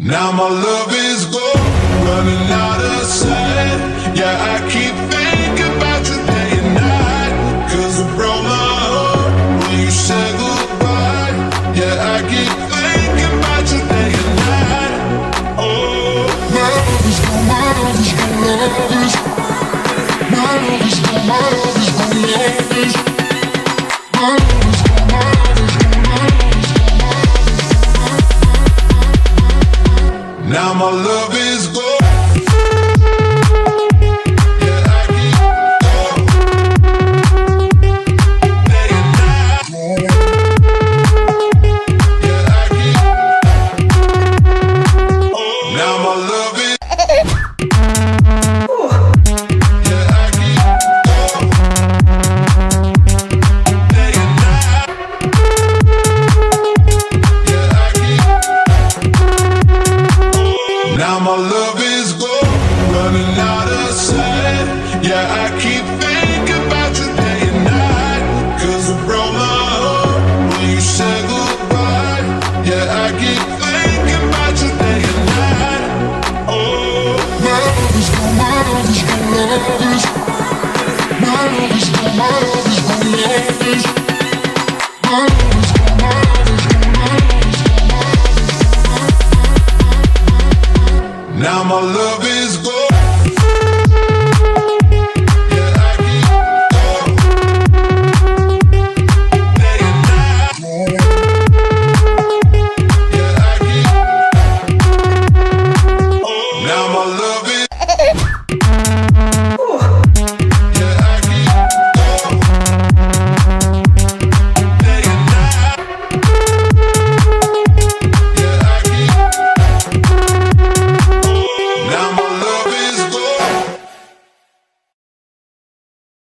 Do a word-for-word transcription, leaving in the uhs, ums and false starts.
Now my love is gone, running out of sight. Yeah, I keep thinking about you day and night. 'Cause it broke my heart when you said goodbye. Yeah, I keep thinking about you day and night. Oh, my love is gone, my love is gone, my love is gone. My love is gone, my love is gone, my love is gone. My love is gone, my love is gone, my love is gone, my love is gone, my love is gone. Now my love is gone. Now my love.